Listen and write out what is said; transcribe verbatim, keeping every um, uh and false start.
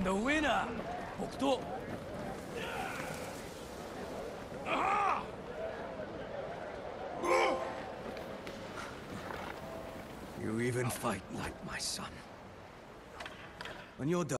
And the winner, Bokuto. You even fight like my son. When you're done.